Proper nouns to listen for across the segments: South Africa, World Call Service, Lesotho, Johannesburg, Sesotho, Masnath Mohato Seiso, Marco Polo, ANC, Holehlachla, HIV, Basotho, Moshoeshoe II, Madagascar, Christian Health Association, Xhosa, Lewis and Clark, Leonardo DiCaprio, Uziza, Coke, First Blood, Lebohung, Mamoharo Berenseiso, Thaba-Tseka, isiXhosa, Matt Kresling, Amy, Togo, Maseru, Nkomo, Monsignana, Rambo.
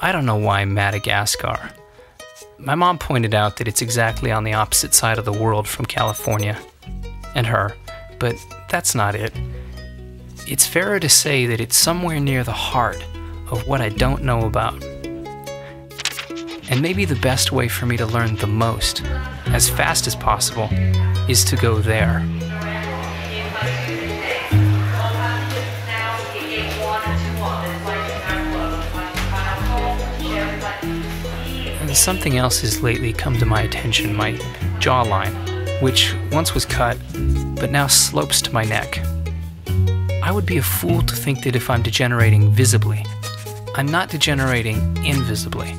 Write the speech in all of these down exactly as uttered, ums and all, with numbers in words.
I don't know why Madagascar. My mom pointed out that it's exactly on the opposite side of the world from California and her, but that's not it. It's fairer to say that it's somewhere near the heart of what I don't know about. And maybe the best way for me to learn the most, as fast as possible, is to go there. And something else has lately come to my attention, my jawline, which once was cut, but now slopes to my neck. I would be a fool to think that if I'm degenerating visibly, I'm not degenerating invisibly,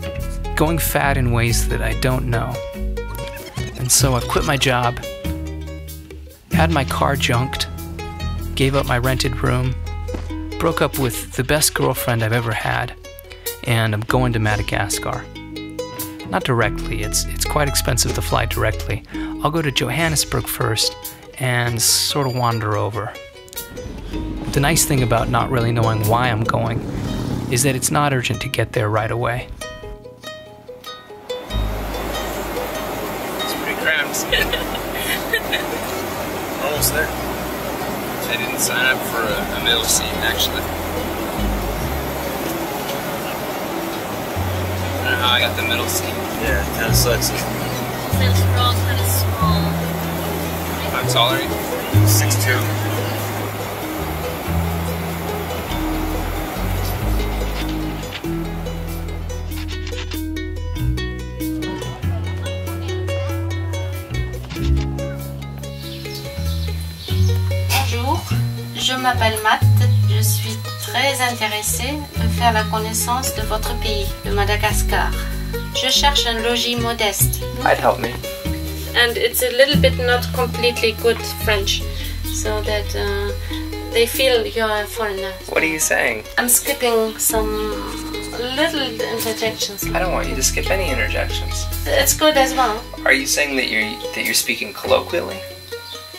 going fat in ways that I don't know. And so I quit my job, had my car junked, gave up my rented room, broke up with the best girlfriend I've ever had, and I'm going to Madagascar. Not directly, it's, it's quite expensive to fly directly. I'll go to Johannesburg first and sort of wander over. The nice thing about not really knowing why I'm going is that it's not urgent to get there right away. Almost there. I didn't sign up for a, a middle seat, actually. I don't know how I got the middle seat. Yeah, it kind of sucks. It's all kind of small. I'm taller? six two. Je m'appelle Matt, je suis très intéressée de faire la connaissance de votre pays, de Madagascar. Je cherche un logis modeste. I'd help me. And it's a little bit not completely good French, so that uh, they feel you're a foreigner. What are you saying? I'm skipping some little interjections. I don't want you to skip any interjections. It's good as well. Are you saying that you're, that you're speaking colloquially?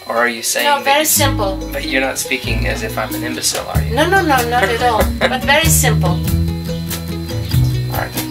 Or are you saying? No, very simple. But you're not speaking as if I'm an imbecile, are you? No, no, no, not at all. But very simple. All right.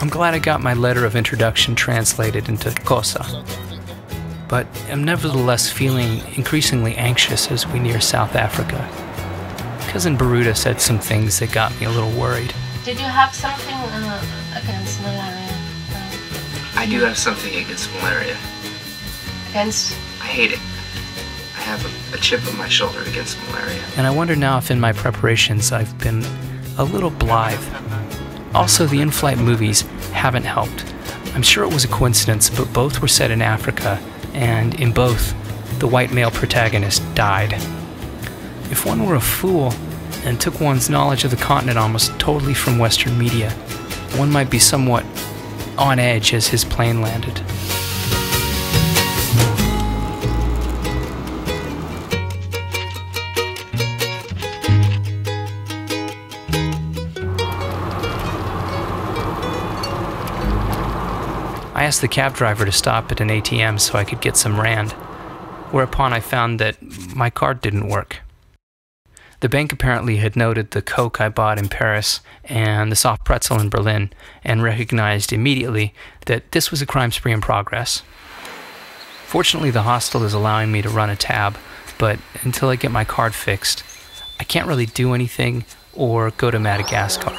I'm glad I got my letter of introduction translated into Xhosa, but am nevertheless feeling increasingly anxious as we near South Africa. Cousin Baruta said some things that got me a little worried. Did you have something uh, against malaria? I do have something against malaria. Against? I hate it. I have a, a chip on my shoulder against malaria. And I wonder now if in my preparations I've been a little blithe. Also, the in-flight movies haven't helped. I'm sure it was a coincidence, but both were set in Africa, and in both, the white male protagonist died. If one were a fool and took one's knowledge of the continent almost totally from Western media, one might be somewhat on edge as his plane landed. I asked the cab driver to stop at an A T M so I could get some rand, whereupon I found that my card didn't work. The bank apparently had noted the Coke I bought in Paris and the soft pretzel in Berlin and recognized immediately that this was a crime spree in progress. Fortunately, the hostel is allowing me to run a tab, but until I get my card fixed, I can't really do anything or go to Madagascar.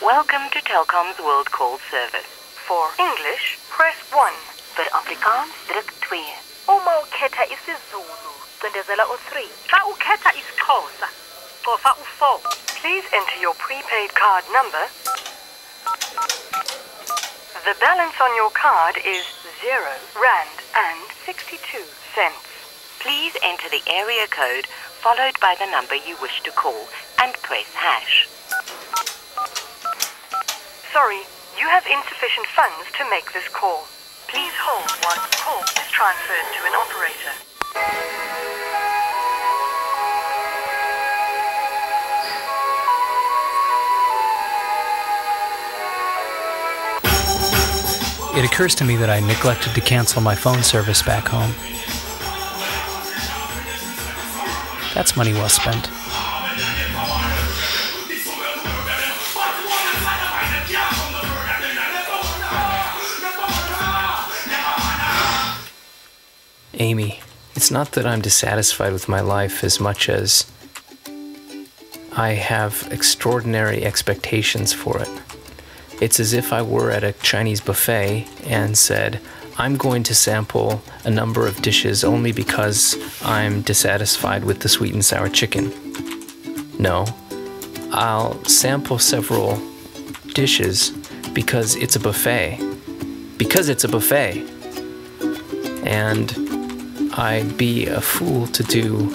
Welcome to Telkom's World Call Service. For English, press one. For Afrikaans, druk two. Uma ukhetha isiZulu, cindezela u three. Xa ukhetha isiXhosa, cofa u four. Please enter your prepaid card number. The balance on your card is zero rand and sixty-two cents. Please enter the area code followed by the number you wish to call and press hash. Sorry, you have insufficient funds to make this call. Please hold while the call is transferred to an operator. It occurs to me that I neglected to cancel my phone service back home. That's money well spent. Amy, it's not that I'm dissatisfied with my life as much as I have extraordinary expectations for it. It's as if I were at a Chinese buffet and said, I'm going to sample a number of dishes only because I'm dissatisfied with the sweet and sour chicken. No, I'll sample several dishes because it's a buffet. Because it's a buffet. And I'd be a fool to do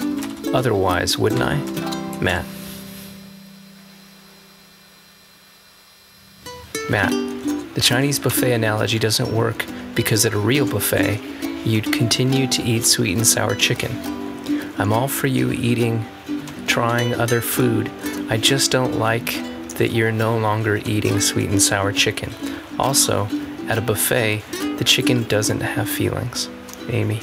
otherwise, wouldn't I, Matt? Matt, the Chinese buffet analogy doesn't work because at a real buffet, you'd continue to eat sweet and sour chicken. I'm all for you eating, trying other food. I just don't like that you're no longer eating sweet and sour chicken. Also, at a buffet, the chicken doesn't have feelings, Amy.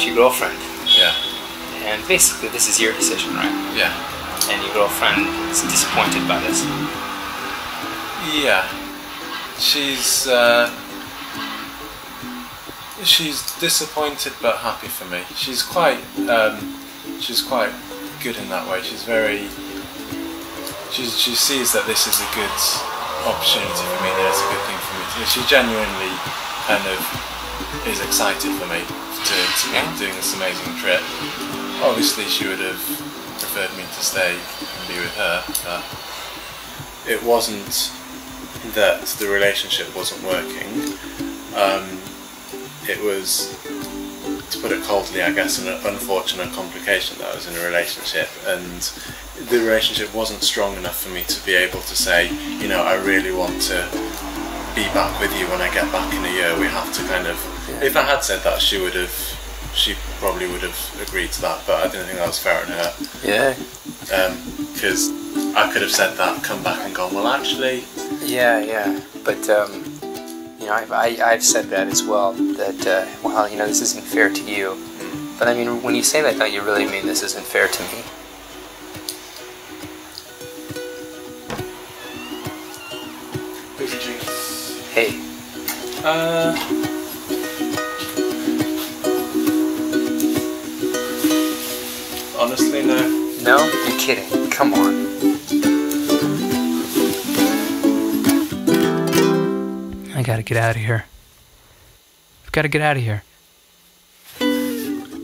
Your girlfriend. Yeah. And basically this is your decision, right? Yeah. And your girlfriend is disappointed by this. Yeah. She's, uh... she's disappointed but happy for me. She's quite, um... she's quite good in that way. She's very... She's, she sees that this is a good opportunity for me, that it's a good thing for me. She genuinely kind of is excited for me to, to yeah. be doing this amazing trip. Obviously she would have preferred me to stay and be with her, but it wasn't that the relationship wasn't working. Um, it was, to put it coldly, I guess, an unfortunate complication that I was in a relationship, and the relationship wasn't strong enough for me to be able to say, you know, I really want to be back with you when I get back in a year. We have to kind of, yeah. If I had said that, she would have, she probably would have agreed to that, but I didn't think that was fair on her. Yeah. Because um, I could have said that, come back and gone, well actually. Yeah, yeah, but um, you know, I've, I, I've said that as well, that uh, well, you know, this isn't fair to you. Mm. But I mean, when you say that, don't you really mean this isn't fair to me? Hey. Uh, honestly, no. No? You're kidding. Come on. I gotta get out of here. I've gotta get out of here.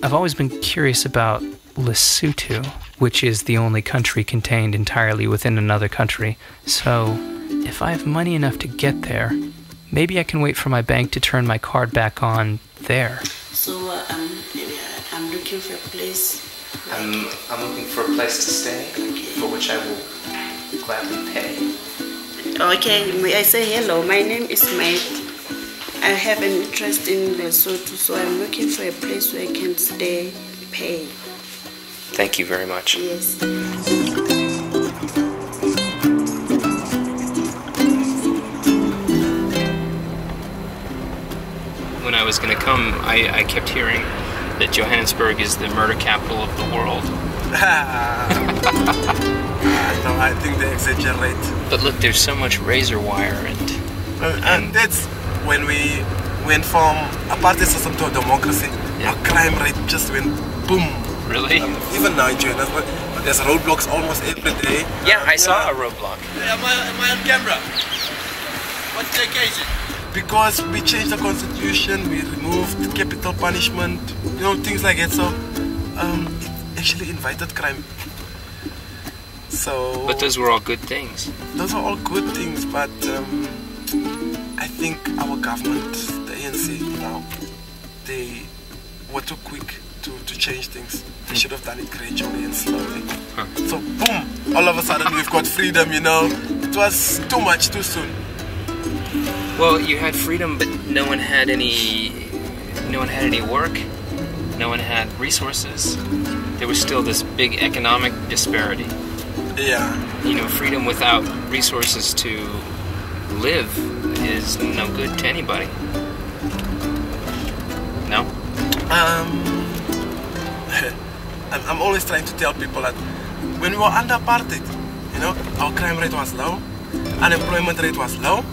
I've always been curious about Lesotho, which is the only country contained entirely within another country. So, if I have money enough to get there, maybe I can wait for my bank to turn my card back on there. So, uh, I'm, I'm looking for a place. I'm, I'm looking for a place to stay, for which I will gladly pay. Okay, may I say hello? My name is Mike. I have an interest in Lesotho, so I'm looking for a place where I can stay, pay. Thank you very much. Yes. When I was going to come, I, I kept hearing that Johannesburg is the murder capital of the world. No, I think they exaggerate. But look, there's so much razor wire and... Uh, and that's when we went from apartheid system to democracy, yeah. Our crime rate just went boom. Really? Um, even now in Johannesburg, there's roadblocks almost every day. Yeah, I saw a roadblock. Yeah, am I, am I on camera? What's the occasion? Because we changed the constitution, we removed capital punishment, you know, things like that. So, um, it actually invited crime. So. But those were all good things. Those were all good things, but um, I think our government, the A N C now, they were too quick. To, to change things. They should have done it gradually and slowly. Huh. So boom, all of a sudden we've got freedom, you know. It was too much, too soon. Well, you had freedom, but no one had any, no one had any work. No one had resources. There was still this big economic disparity. Yeah. You know, freedom without resources to live is no good to anybody. No? Um... I'm always trying to tell people that when we were under apartheid, you know, our crime rate was low, unemployment rate was low.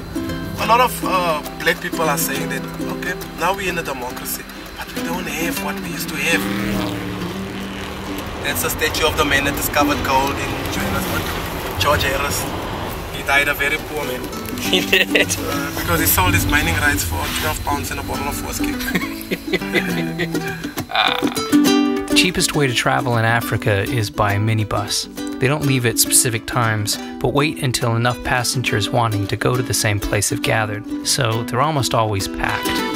A lot of uh, black people are saying that, okay, now we're in a democracy, but we don't have what we used to have. That's a statue of the man that discovered gold in Johannesburg, George Harris. He died a very poor man. He did? Uh, because he sold his mining rights for twelve pounds and a bottle of whiskey. uh. The cheapest way to travel in Africa is by a minibus. They don't leave at specific times, but wait until enough passengers wanting to go to the same place have gathered, so they're almost always packed.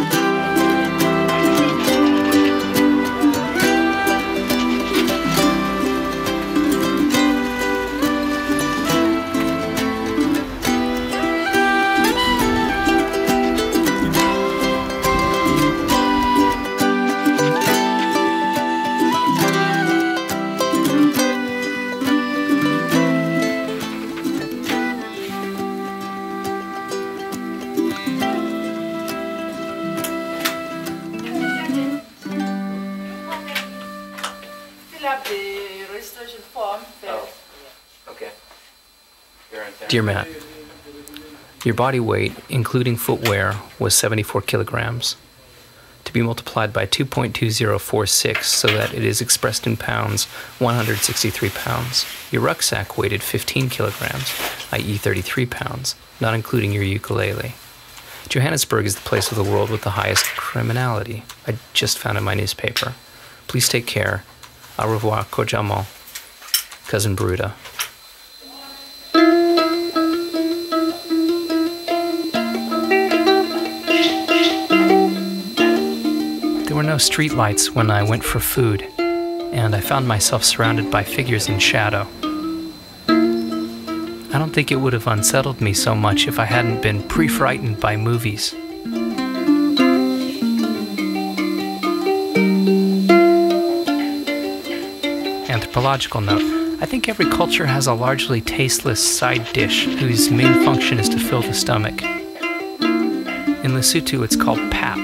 Dear Matt, your body weight, including footwear, was seventy-four kilograms, to be multiplied by two point two zero four six so that it is expressed in pounds, one hundred sixty-three pounds. Your rucksack weighted fifteen kilograms, that is thirty-three pounds, not including your ukulele. Johannesburg is the place of the world with the highest criminality. I just found in my newspaper. Please take care. Au revoir cordialement, Cousin Bruda. There were no streetlights when I went for food, and I found myself surrounded by figures in shadow. I don't think it would have unsettled me so much if I hadn't been pre-frightened by movies. Anthropological note, I think every culture has a largely tasteless side dish whose main function is to fill the stomach. In Lesotho, it's called pap.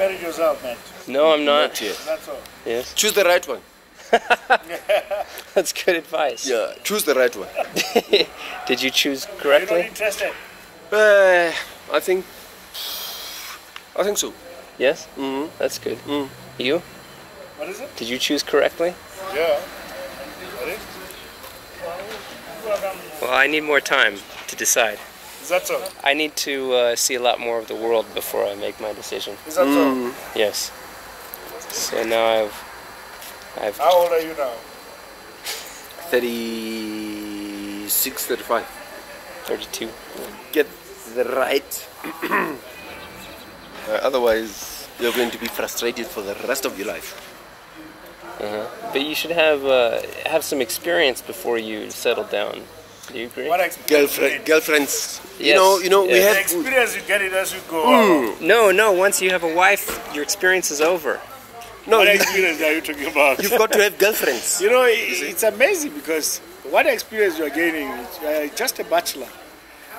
married yourself, man? No, I'm not. Not yet. That's all. Yes. Choose the right one. That's good advice. Yeah, choose the right one. Did you choose correctly? You're not interested? Uh, I think. I think so. Yes. Mm-hmm. That's good. Mm. You? What is it? Did you choose correctly? Yeah. What is it? Well, I need more time to decide. Is that so? I need to uh, see a lot more of the world before I make my decision. Is that mm. so? Yes. So now I've. I've How old are you now? thirty-six, thirty-five. thirty-two. Get the right. uh, otherwise, you're going to be frustrated for the rest of your life. Uh-huh. But you should have uh, have some experience before you settle down. Do you agree? What experience? Girlfriend, girlfriends. Yes. You know, you know, yes. we have the experience. You get it as you go. Mm. No, no. Once you have a wife, your experience is over. No, what experience are you talking about? You've got to have girlfriends. You know, it's amazing because what experience you are gaining is uh, just a bachelor.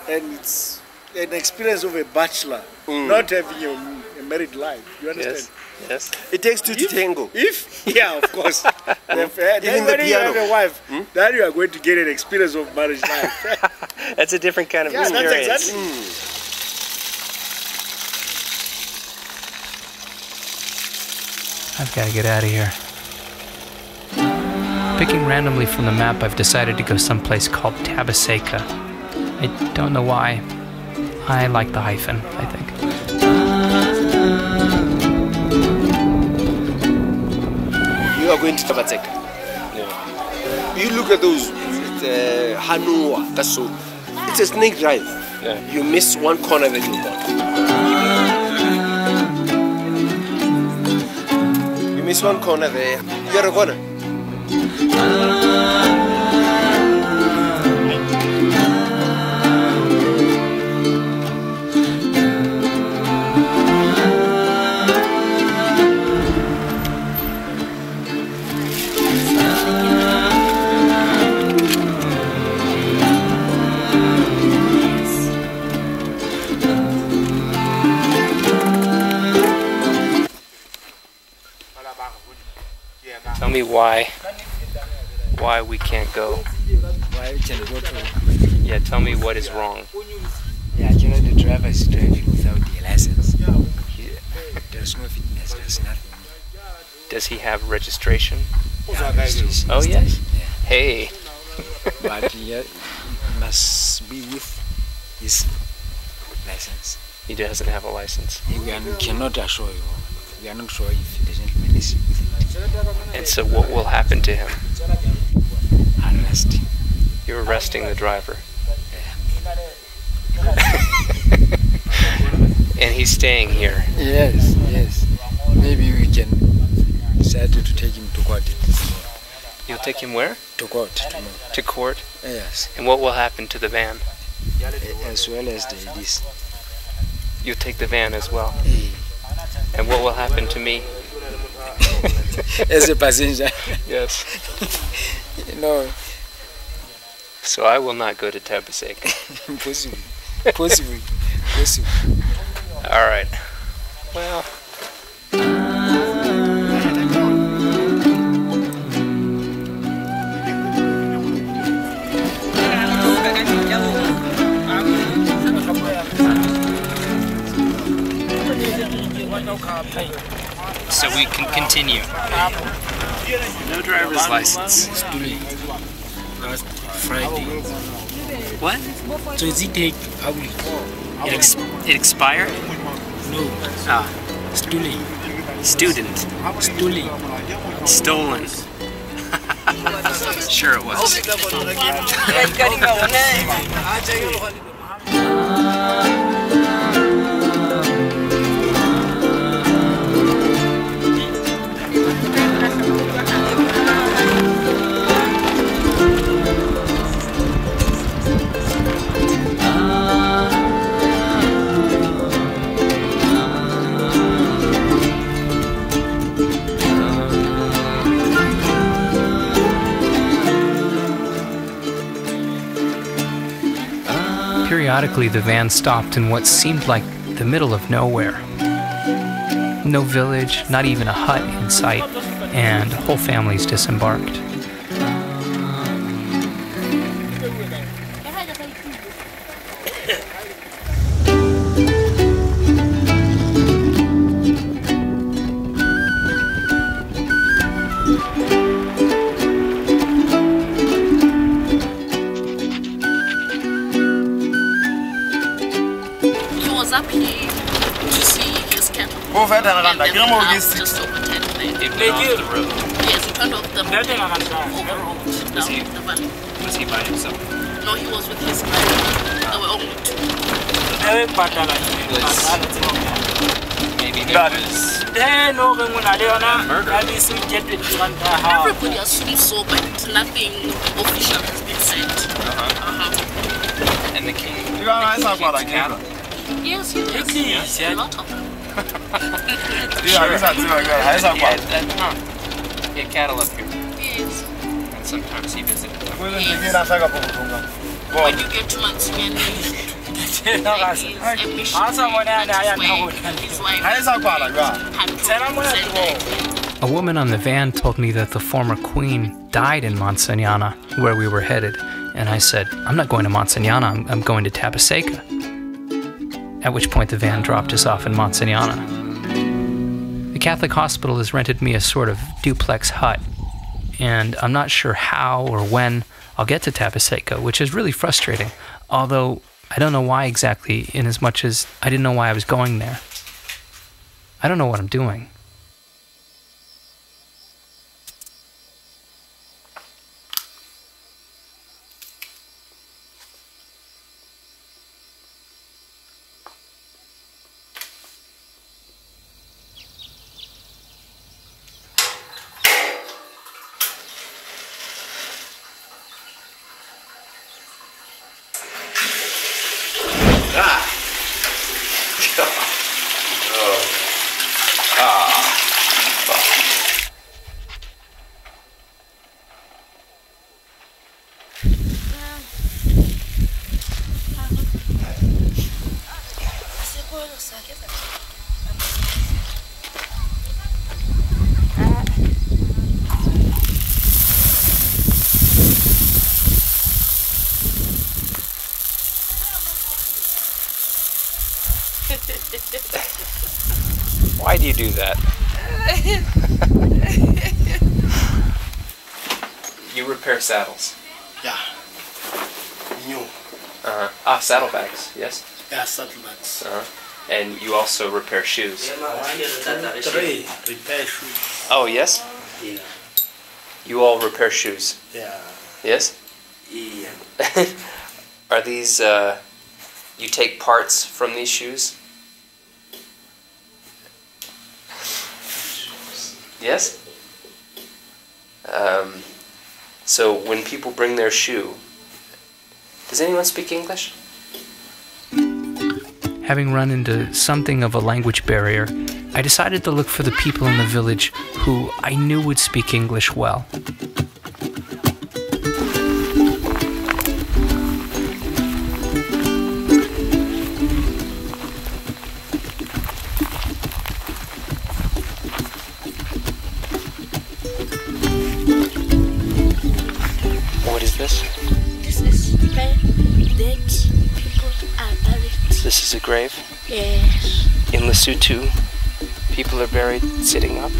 And it's an experience of a bachelor, mm. not having a, a married life. You understand? Yes. yes. It takes two to tango. If, yeah, of course. if, uh, Even the piano. You have a wife, hmm? then you are going to get an experience of marriage life. That's a different kind of yeah, experience. That's exactly. Mm. I've got to get out of here. Picking randomly from the map, I've decided to go someplace called Thaba-Tseka. I don't know why. I like the hyphen, I think. You are going to Thaba-Tseka. Yeah. You look at those, uh, Hanua, that's so. It's a snake drive. Yeah. You miss one corner that you want. This one corner there. You're a corner. Tell me why, why we can't go. Why we can't go to? Yeah, tell me what is wrong. Yeah, you know the driver is driving without a license. He, there's no fitness, there's nothing. Does he have registration? Yeah, registration. Oh yes. Yeah. Hey. But yeah, he must be with his license. He doesn't have a license. We cannot assure you. We are not sure if the gentleman is with him. And so what will happen to him? Arrest. You're arresting the driver. And he's staying here. Yes, yes. Maybe we can decide to take him to court. You'll take him where? To court. Tomorrow. To court? Yes. And what will happen to the van? As well as the this. You'll take the van as well? Mm. And what will happen to me? As a passenger. Yes. No. So I will not go to Thaba-Tseka. Impossible. Possibly. Possible. All right. Well. So we can continue. No driver's license. It's today. Last Friday. What? So is it take public? It, ex it expired? No. Ah. Stolen. Student. Stolen. Stolen. Sure it was. Periodically, the van stopped in what seemed like the middle of nowhere. No village, not even a hut in sight, and whole families disembarked. Just over ten minutes. They played the road. Yes, in front of the road. Over down he, the valley. Was he by himself? No, he was with his grandmother. They were only two. Everybody assumed so, but nothing official has been said. Uh-huh. And the king? You guys talk about that. Yes, he was. Yes, a lot of them. Yeah, he had cattle up here. Yes. And sometimes he visited them. Yes. When you get to Monsignana, like, his wife, his A woman on the van told me that the former queen died in Monsignana, where we were headed. And I said, I'm not going to Monsignana, I'm, I'm going to Thaba-Tseka. At which point the van dropped us off in Monsignana. The Catholic hospital has rented me a sort of duplex hut, and I'm not sure how or when I'll get to Thaba-Tseka, which is really frustrating, although I don't know why exactly, in as much as I didn't know why I was going there. I don't know what I'm doing. Why do you do that? You repair saddles. Yeah. New. Uh-huh. Ah, saddlebags, yes? Yeah, saddlebags. Uh-huh. And you also repair shoes. One, two, three. Repair shoes. Oh, yes? Yeah. You all repair shoes? Yeah. Yes? Yeah. Are these, uh, you take parts from these shoes? Yes? Um, so when people bring their shoe, does anyone speak English? Having run into something of a language barrier, I decided to look for the people in the village who I knew would speak English well. Grave? Yes. In Lesotho, people are buried sitting up?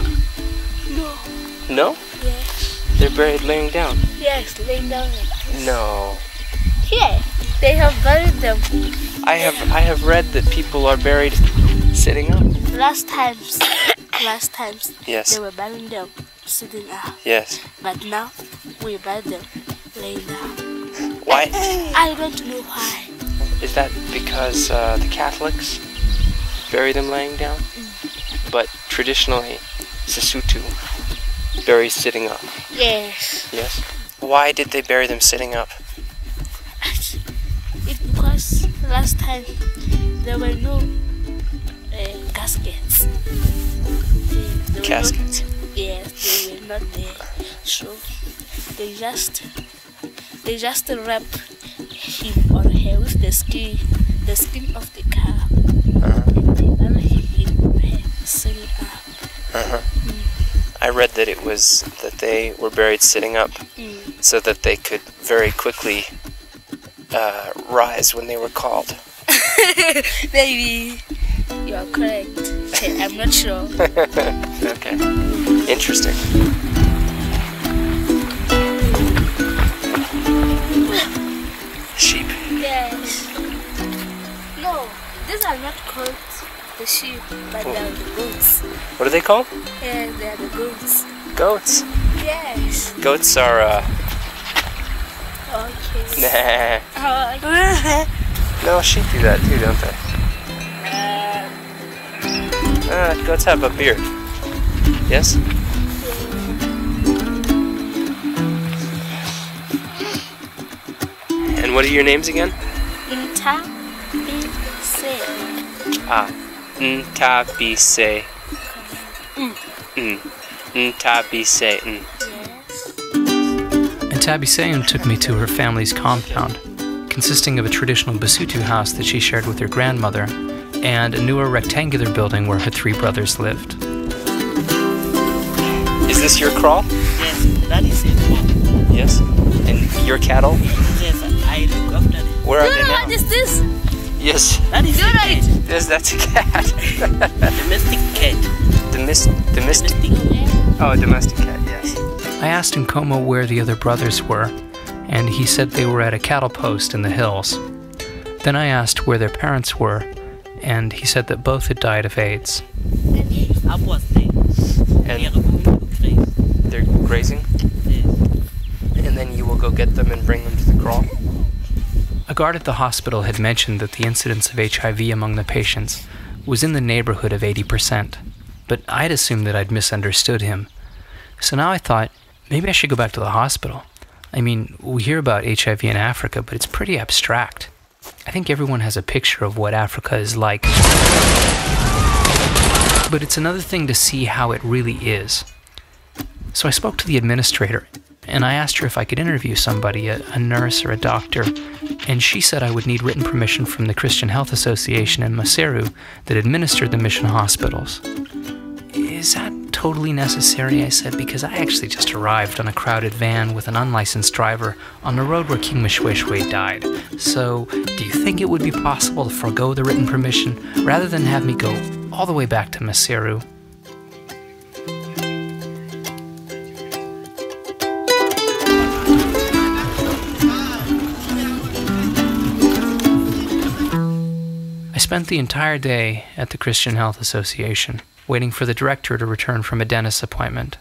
No. No? Yes. They're buried laying down? Yes, laying down like this. No. Yeah, they have buried them. I have I have read that people are buried sitting up. Last times, last times, yes. They were burying them sitting up. Yes. But now, we bury them laying down. Why? I don't know why. Is that because uh, the Catholics bury them laying down? Mm. But traditionally, Sesotho buries sitting up. Yes. Yes? Why did they bury them sitting up? It's because last time there were no uh, caskets. They, they caskets? Not, yes, they were not there. So they just, they just wrap him or her with the skin, the skin of the cow. Uh-huh. And they bury him in her, sitting Uh-huh. I read that it was that they were buried sitting up, mm. so that they could very quickly uh, rise when they were called. Maybe you are correct. I'm not sure. Okay, interesting. Sheep. Yes. No, these are not called the sheep, but oh. they are the goats. What are they called? Yes, they are the goats. Goats? Yes. Goats are, uh... okay. Nah. Oh, okay. No, sheep do that too, don't they? Uh... Uh, goats have a beard. Yes? Yeah. And what are your names again? Thaba-Tseka. Ah, Thaba-Tseka. Mm. Thaba-Tseka. A Thaba-Tseka took me to her family's compound, consisting of a traditional Basotho house that she shared with her grandmother, and a newer rectangular building where her three brothers lived. Is this your kraal? Yes, that is it. Yes? And your cattle? Yes, I look after them. Where are they now? What is this? Yes. That is a cat. Yes, that's a cat. Domestic cat. Domis domestic. domestic. Oh, a domestic cat, yes. I asked Nkomo where the other brothers were, and he said they were at a cattle post in the hills. Then I asked where their parents were, and he said that both had died of AIDS. And they're grazing? And then you will go get them and bring them to the kraal? A guard at the hospital had mentioned that the incidence of H I V among the patients was in the neighborhood of eighty percent, but I'd assumed that I'd misunderstood him. So now I thought, maybe I should go back to the hospital. I mean, we hear about H I V in Africa, but it's pretty abstract. I think everyone has a picture of what Africa is like, but it's another thing to see how it really is. So I spoke to the administrator, and I asked her if I could interview somebody, a, a nurse or a doctor, and she said I would need written permission from the Christian Health Association in Maseru that administered the mission hospitals. Is that totally necessary, I said, because I actually just arrived on a crowded van with an unlicensed driver on the road where King Moshoeshoe died. So, do you think it would be possible to forego the written permission rather than have me go all the way back to Maseru? I spent the entire day at the Christian Health Association, waiting for the director to return from a dentist appointment.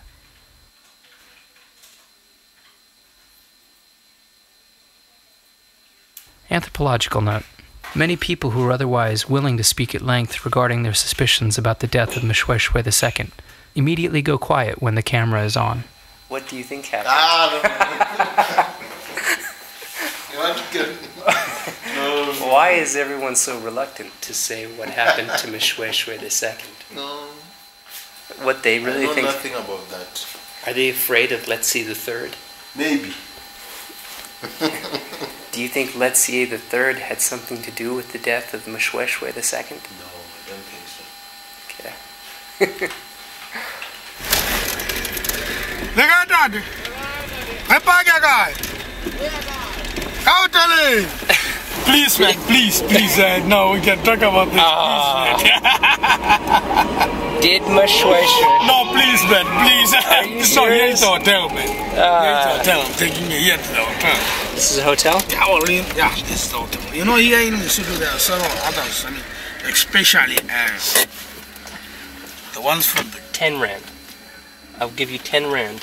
Anthropological note. Many people who were otherwise willing to speak at length regarding their suspicions about the death of Moshoeshoe the Second immediately go quiet when the camera is on. What do you think happened? Why is everyone so reluctant to say what happened to Moshoeshoe the Second? No. What they really I know think? Nothing about that. Are they afraid of Letsie the Third? Maybe. Do you think Letsie the Third had something to do with the death of Moshoeshoe the Second? No, I don't think so. Okay. Please, man, please, please, uh, no, we can talk about this, uh, please, man. Did Moshoeshoe... No, please, man, please. Are you so here is the hotel, man. Uh, here is the hotel. I'm taking you here to the hotel. This is a hotel? Yeah, yeah, this is the hotel. You know, here in Lesotho, there are several others, I mean, especially uh, the ones from the... ten rand. I'll give you ten rand.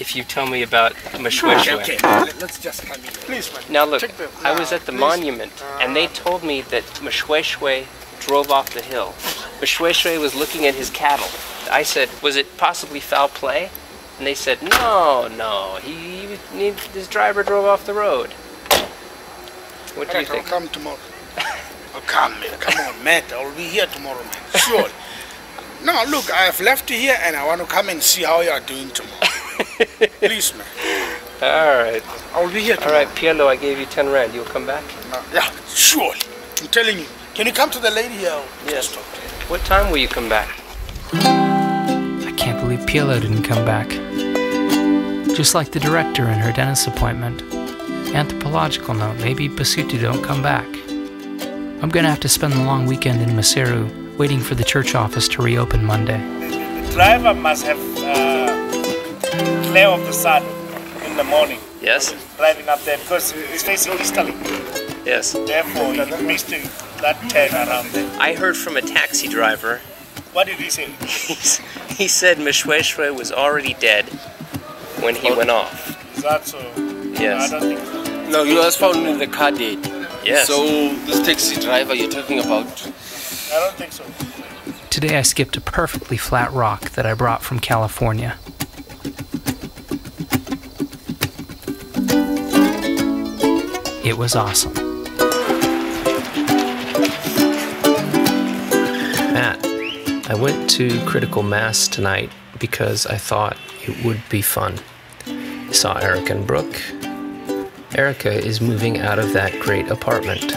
If you tell me about Moshoeshoe. Okay, let's just come in. Please, man. Now look, the, I was at the please. monument, and they told me that Moshoeshoe drove off the hill. Moshoeshoe was looking at his cattle. I said, was it possibly foul play? And they said, no, no, he, he his driver drove off the road. What do you think? I'll come tomorrow. I'll come, man. Come on, Matt. I'll be here tomorrow, man. Sure. No, look, I have left you here, and I want to come and see how you are doing tomorrow. Please, man. All right. I'll be here tomorrow. All right, Pierlo, I gave you ten rand. You'll come back? No. Yeah, surely. I'm telling you. Can you come to the lady here? Yes. What time will you come back? sadly, Pielo didn't come back. Just like the director in her dentist appointment. Anthropological note, maybe Basotho don't come back. I'm gonna have to spend the long weekend in Maseru, waiting for the church office to reopen Monday. The driver must have uh, glare of the sun in the morning. Yes. Driving up there, because it's facing easterly. Yes. Therefore, it makes that turn around there. I heard from a taxi driver. What did he say? He said Moshoeshoe was already dead when he oh. went off. Is that so? Yes. No, I don't think so. No, he was found in the car dead. Yes. So, this taxi driver you're talking about? I don't think so. Today I skipped a perfectly flat rock that I brought from California. It was awesome. Matt, I went to Critical Mass tonight because I thought it would be fun. I saw Eric and Brooke. Erica is moving out of that great apartment.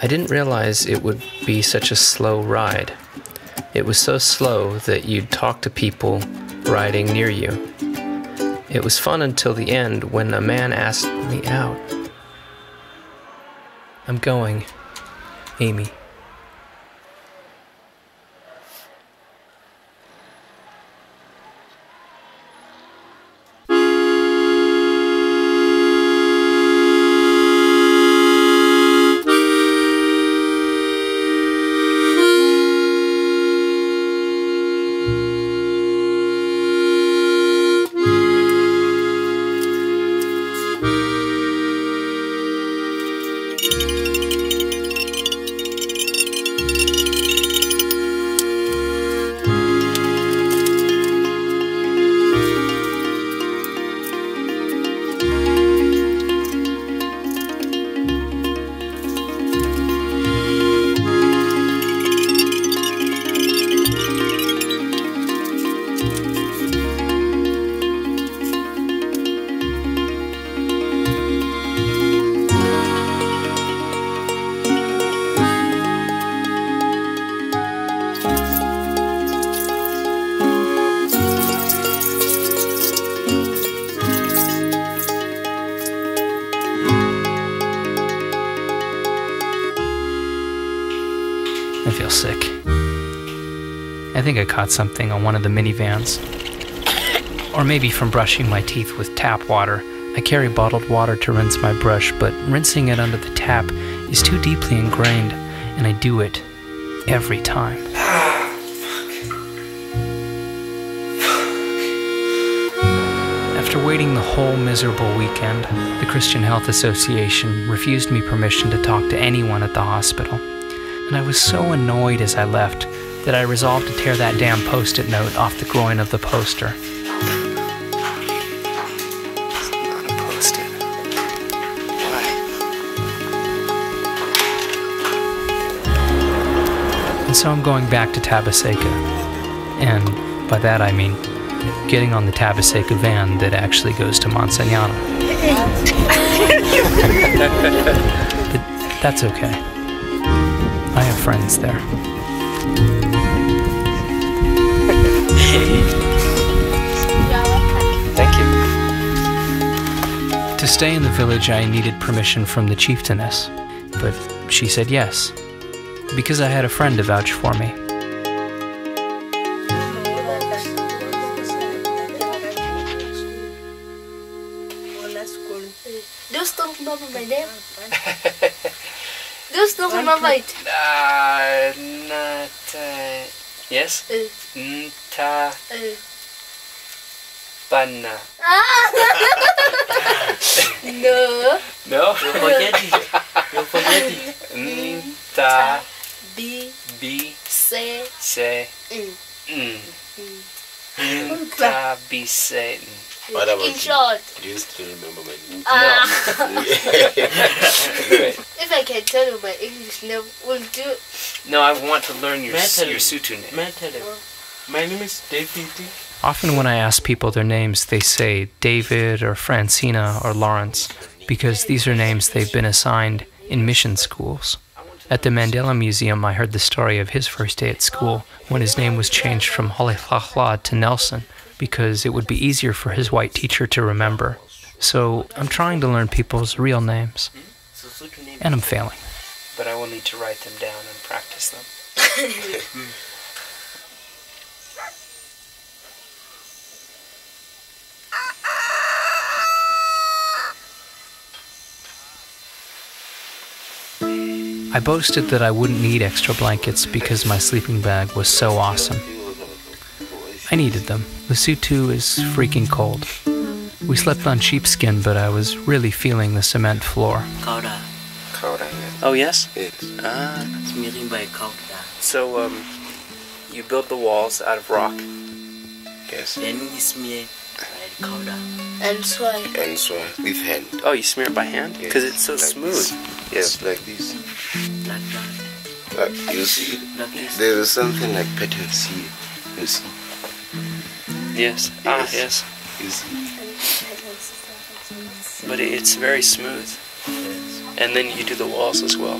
I didn't realize it would be such a slow ride. It was so slow that you'd talk to people riding near you. It was fun until the end when a man asked me out. I'm going, Amy. I think I caught something on one of the minivans. Or maybe from brushing my teeth with tap water. I carry bottled water to rinse my brush, but rinsing it under the tap is too deeply ingrained, and I do it every time. After waiting the whole miserable weekend, the Christian Health Association refused me permission to talk to anyone at the hospital. And I was so annoyed as I left that I resolved to tear that damn post-it note off the groin of the poster. It's not a post-it. Why? And so I'm going back to Thaba-Tseka. And by that I mean getting on the Thaba-Tseka van that actually goes to Monsignana. But that's okay. I have friends there. Thank you. To stay in the village, I needed permission from the chieftainess, but she said yes, because I had a friend to vouch for me. Just don't remember my name. Just don't remember it. Uh, not, uh, yes? Uh. Nta Banna. No. No? You'll forget it. You'll forget it. Nta B B C C N Nta B C. What about in short, you still remember my name? Ah. No. If I can tell you my English name, will do. No, I want to learn your Mentally. your Sotho name. Mentally. My name is David. Often when I ask people their names, they say David or Francina or Lawrence, because these are names they've been assigned in mission schools. At the Mandela Museum, I heard the story of his first day at school when his name was changed from Holehlachla to Nelson because it would be easier for his white teacher to remember. So I'm trying to learn people's real names, and I'm failing. But I will need to write them down and practice them. I boasted that I wouldn't need extra blankets because my sleeping bag was so awesome. I needed them. Lesotho is freaking cold. We slept on sheepskin, but I was really feeling the cement floor. Kauda. Kauda, yes. Oh, yes? Yes. Ah, it's made by Kauda. So, um, you built the walls out of rock? Yes. Then you smear Kauda. And soil. And soil, with hand. Oh, you smear it by hand? Because yes. It's so like smooth. This. Yes, like this. Like that. Like, you see, there is something like patterns here. You see? Yes. Yes. Ah, yes. You see? But it's very smooth. And then you do the walls as well.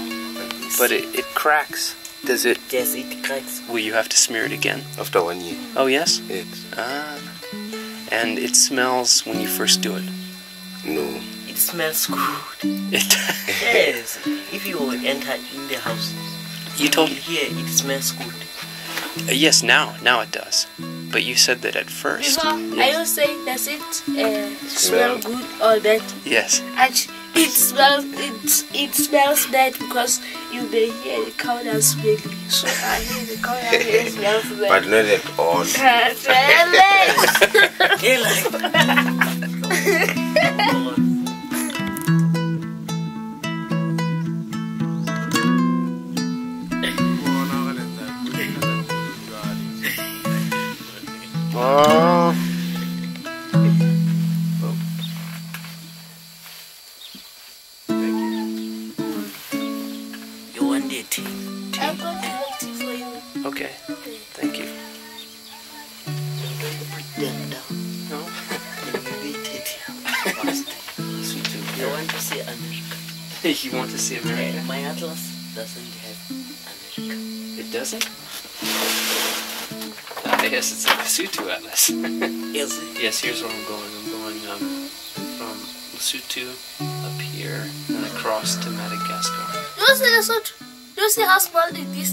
But it, it cracks. Does it? Yes, it cracks. Will you have to smear it again? After one year. Oh, yes? Yes. Ah. And it smells when you first do it? No. It smells good. It does? Yes. If you enter in the house, you told me here it smells good. Uh, yes, now. Now it does. But you said that at first. Before, yes. I was saying, does it uh, smell good or bad? Yes. Actually, it smells. It it smells bad because you may hear the powder smelling. So I hear the powder smells bad. But not at all. Oh. You want the tea? Tea? I'm going to make tea for you. Okay. Thank you. Don't put them down. No? You need it. You want to see America? You want to see America? My atlas doesn't have America. It doesn't? Yes, it's a Lesotho atlas. Is it? Yes, here's where I'm going. I'm going um, from Lesotho up here and across to Madagascar. You see Lesotho? You see how small it is?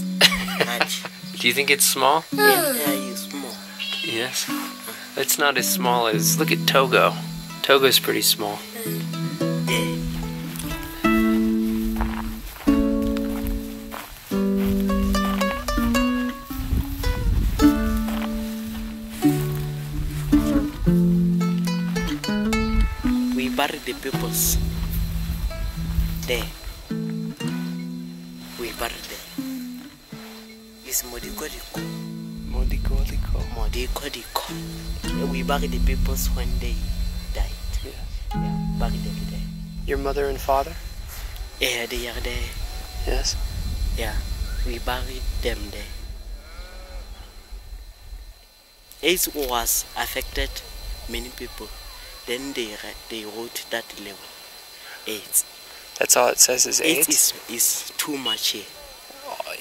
Do you think it's small? Yeah, it's small. Yes. It's not as small as... Look at Togo. Togo's pretty small. The peoples there, we bury them. It's modikodiko. Modikodiko. Modikodiko. We bury the peoples when they died. Yes. Yeah, bury them there. Your mother and father? Yeah, they are there. Yes. Yeah, we buried them there. It was affected many people. Then they they wrote that level, AIDS. That's all it says is AIDS? AIDS is, is too much here.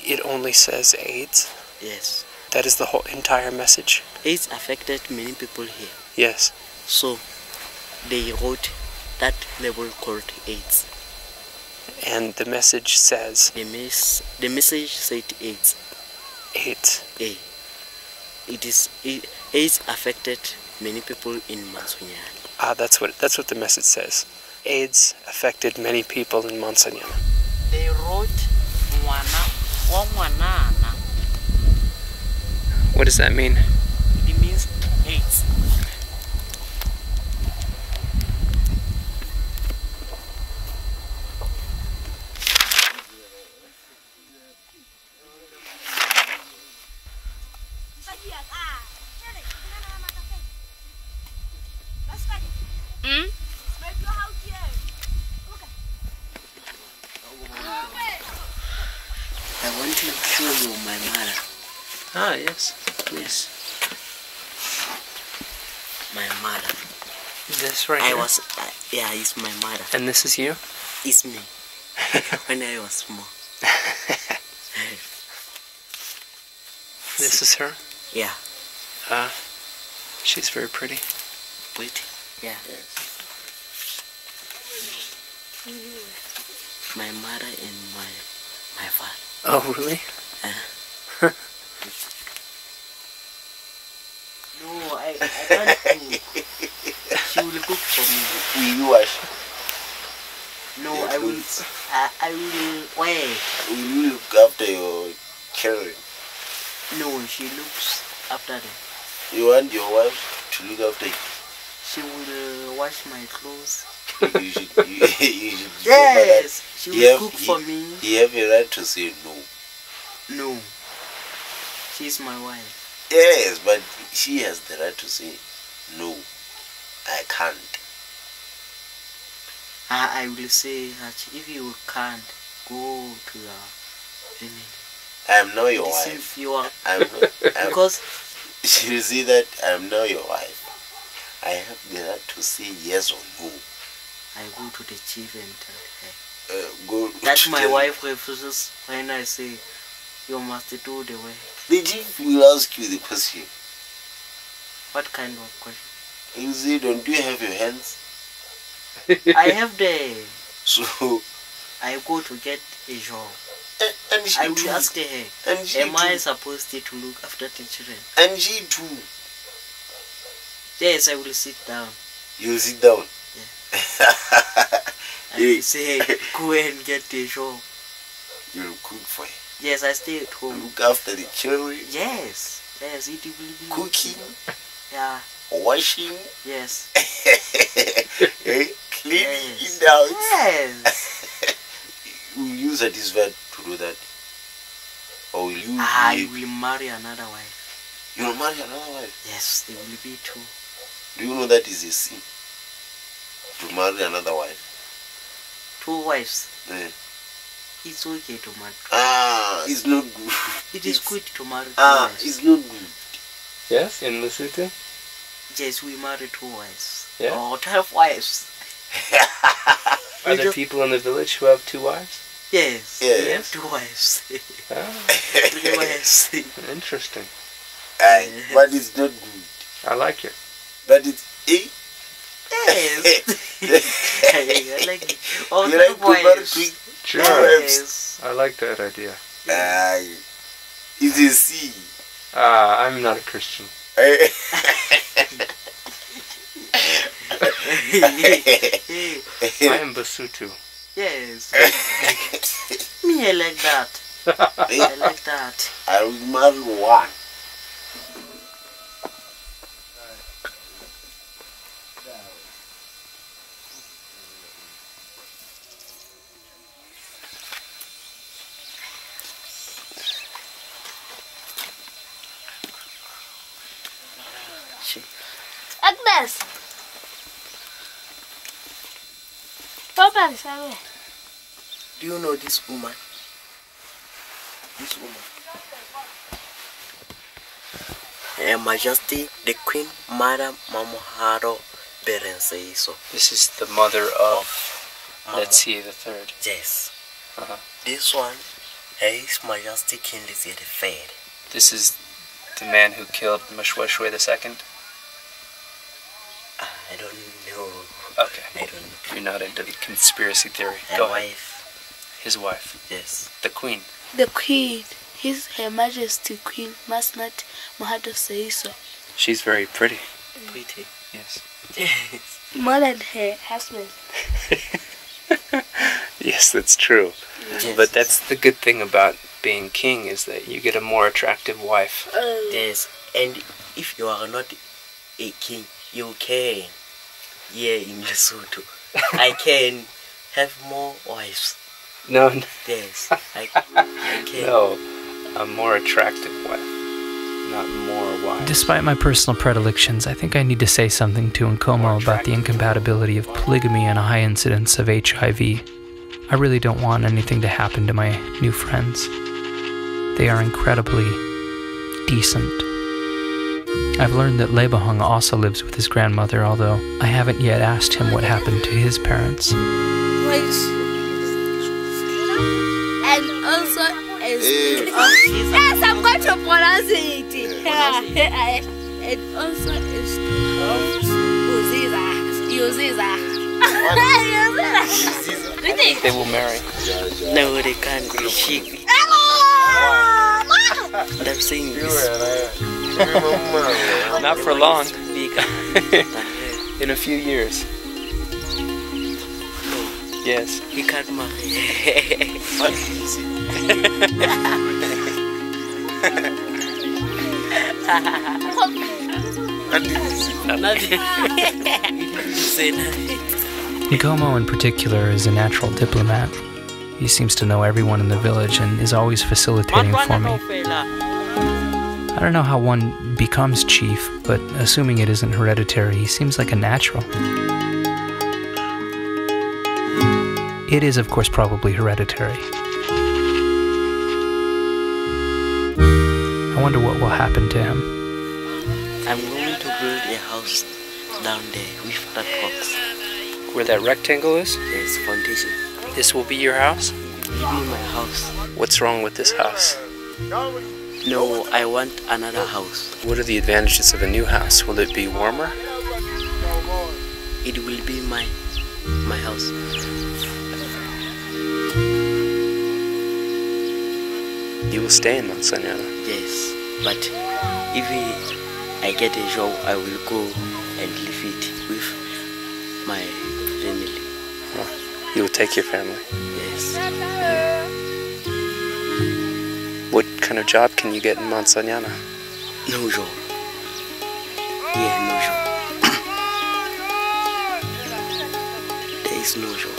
It only says AIDS? Yes. That is the whole entire message? AIDS affected many people here. Yes. So they wrote that level called AIDS. And the message says? The, mes the message said AIDS. AIDS? AIDS. It is, it, AIDS affected many people in Mantšonyane. Ah, that's what that's what the message says. AIDS affected many people in Monsignana. They wrote Mwana. What does that mean? It means AIDS. Yes. My mother. This right I here? was, uh, yeah, it's my mother. And this is you? It's me. When I was small. This is her? Yeah. Uh, she's very pretty. Pretty? Yeah. My mother and my my father. Oh, really? Uh. No, I, I can't cook. She will cook for me. We wash. No, yeah, I will. I, I will. Why? Will you look after your children? No, she looks after them. You want your wife to look after you? She will uh, wash my clothes. You should. You, you should yes, she will have, cook he, for me. You have a right to say no. No. She's my wife. Yes, but she has the right to say no. I can't. I will say that if you can't, go to your family. I'm not your this wife. You are. I'm, I'm, because she will see that I'm not your wife. I have the right to say yes or no. I go to the chief and tell her. Uh, go that my wife refuses when I say, you must do the way. The chief will ask you the question. What kind of question? You say, don't you have your hands? I have the. So I go to get a job. And, and she I will too. ask her, and she am too. I supposed to look after the children? And she too. Yes, I will sit down. You will sit down? Yeah. I will say, hey, go and get a job. You will cook for her? Yes, I stay at home. Look after the children? Yes. Yes, it will be. Cooking? Yeah. Washing? Yes. Hey? Cleaning yes. in the house. Yes. Will you satisfied to do that? Or will you? I will marry another wife. You will marry another wife? Yes, there will be two. Do you know that is a sin? To marry another wife? Two wives? Yeah. It's okay to marry. Ah, it's not good. It is it's, good to marry two ah, wives. Ah, it's not good. Yes, in the city? Yes, we marry two wives. Yeah. Or twelve wives. Are there people in the village who have two wives? Yes, yes. We have two wives. Oh. Three wives. Interesting. Uh, but it's not good. I like it. But it's eh? Yes. I like it. All you like wives. Sure. Yes. I like that idea. Uh, it's a C. Ah, uh, I'm not a Christian. I am Basotho. Yes. Me, I like that. I like that. I will marry one. Agnes. Do you know this woman? This woman. Her Majesty, the Queen Mother Mamoharo Berenseiso. This is the mother of oh. Letsie the Third. Yes. Uh-huh. This one, His Majesty King Letsie the Third. This is the man who killed Moshoeshoe the Second. I don't know. Okay. I don't know. You're not into the conspiracy theory. Her Go wife. Ahead. His wife. Yes. The queen. The queen. His Her Majesty Queen Masnath Mohato Seiso. She's very pretty. Mm. Pretty. Yes. Yes. More than her husband. Yes, that's true. Yes. But that's the good thing about being king is that you get a more attractive wife. Um, yes. And if you are not a king, you can, yeah, in Lesotho. I can have more wives. No, no. Yes, I, I can. No, a more attractive wife, not more wives. Despite my personal predilections, I think I need to say something to Nkomo about the incompatibility of polygamy and a high incidence of H I V. I really don't want anything to happen to my new friends. They are incredibly decent. I've learned that Lebohung also lives with his grandmother, although I haven't yet asked him what happened to his parents. and also a school of music. Yes, I'm going to pronounce it. And also a school of Uziza. Uziza. They will marry. No, they can't. She. I'm saying this. Not for long. In a few years. Yes. He can't marry. Nkomo in particular is a natural diplomat. He seems to know everyone in the village and is always facilitating for me. I don't know how one becomes chief, but assuming it isn't hereditary, he seems like a natural. It is, of course, probably hereditary. I wonder what will happen to him. I'm going to build a house down there with that box. Where that rectangle is? It's foundation. This will be your house? It will be my house. What's wrong with this house? No, I want another house. What are the advantages of a new house? Will it be warmer? It will be my, my house. You will stay in Monsignana? Yes, but if I get a job, I will go and leave it with my family. Oh, you will take your family? Yes. What kind of job can you get in Monsignana? No job. Yeah, no job. There is no job.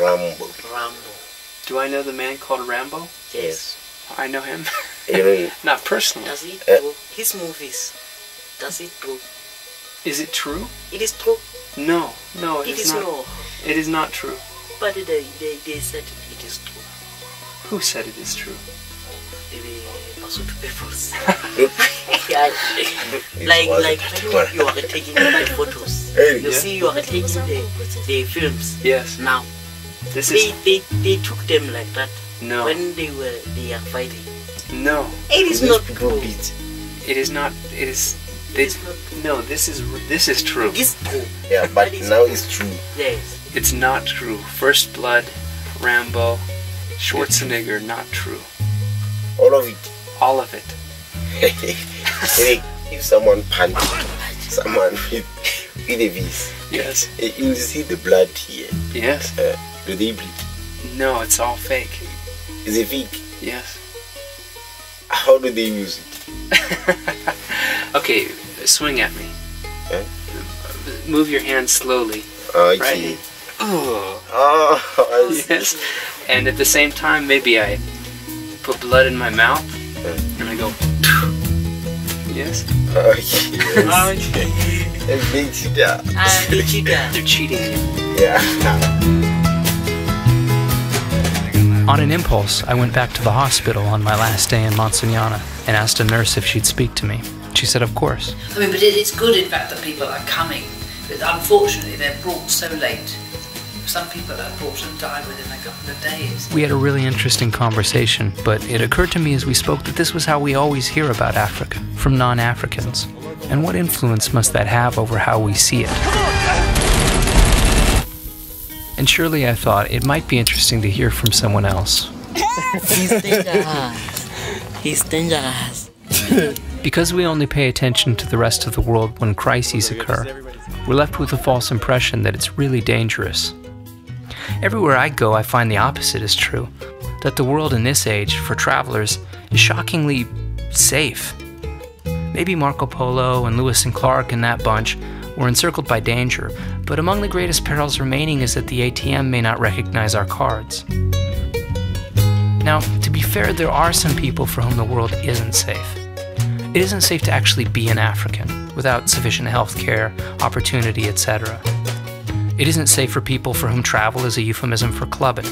Rambo. Rambo. Do I know the man called Rambo? Yes. I know him. Not personally. Does he do uh, his movies? Does it do? Is it true? It is true. No, no, it, it is, is not. No. It is not true. But they, they, they said it is true. Who said it is true? The Basotho peoples. Like, like when you are taking the photos. Hey, you yeah. see, you are taking the, the films. Yes. Now. This they, is... they, they took them like that. No. When they were they are fighting. No. It is not true. It is not. It is. It they, is not true. No. This is this is true. This true. Yeah, but now it's true. Yes. It's not true. First Blood, Rambo, Schwarzenegger, not true. All of it. All of it. If someone punch, someone with with a vis. Yes. You see the blood here. Yes. Uh, Do they bleed? No, it's all fake. Is it fake? Yes. How do they use it? Okay, swing at me. Eh? Move your hand slowly. Okay. Right? Oh. Oh, I see. Yes. And at the same time, maybe I put blood in my mouth eh? and I go. Yes. Oh, yes. Okay. I beat you down. I beat you down. They're cheating. Yeah. On an impulse, I went back to the hospital on my last day in Monsignana and asked a nurse if she'd speak to me. She said, of course. I mean, but it's good, in fact, that people are coming, but unfortunately, they're brought so late. Some people are brought and die within a couple of days. We had a really interesting conversation, but it occurred to me as we spoke that this was how we always hear about Africa, from non-Africans. And what influence must that have over how we see it? And surely I thought it might be interesting to hear from someone else. He's dangerous. He's dangerous. Because we only pay attention to the rest of the world when crises occur, we're left with a false impression that it's really dangerous. Everywhere I go, I find the opposite is true, that the world in this age, for travelers, is shockingly safe. Maybe Marco Polo and Lewis and Clark and that bunch were encircled by danger, but among the greatest perils remaining is that the A T M may not recognize our cards. Now, to be fair, there are some people for whom the world isn't safe. It isn't safe to actually be an African without sufficient health care, opportunity, et cetera. It isn't safe for people for whom travel is a euphemism for clubbing.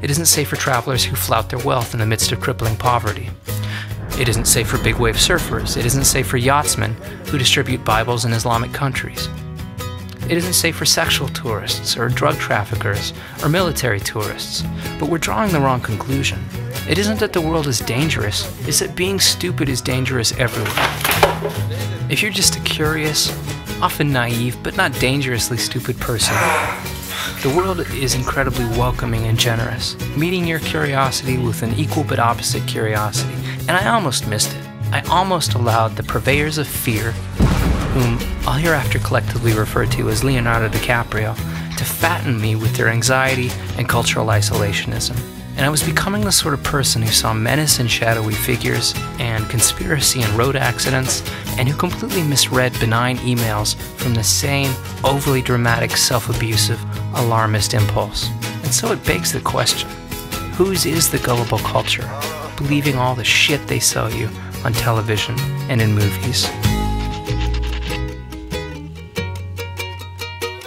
It isn't safe for travelers who flout their wealth in the midst of crippling poverty. It isn't safe for big wave surfers. It isn't safe for yachtsmen who distribute Bibles in Islamic countries. It isn't safe for sexual tourists or drug traffickers or military tourists, but we're drawing the wrong conclusion. It isn't that the world is dangerous, it's that being stupid is dangerous everywhere. If you're just a curious, often naive, but not dangerously stupid person, the world is incredibly welcoming and generous, meeting your curiosity with an equal but opposite curiosity. And I almost missed it. I almost allowed the purveyors of fear, whom I'll hereafter collectively refer to as Leonardo DiCaprio, to fatten me with their anxiety and cultural isolationism. And I was becoming the sort of person who saw menace in shadowy figures and conspiracy in road accidents, and who completely misread benign emails from the same overly dramatic, self-abusive, alarmist impulse. And so it begs the question, whose is the gullible culture, believing all the shit they sell you on television and in movies?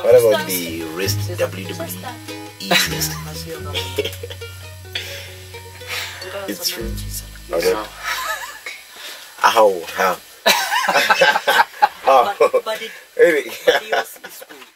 What about the wrist W W E wrist? It's true. Okay. Ow, ow. But it, but it was cool.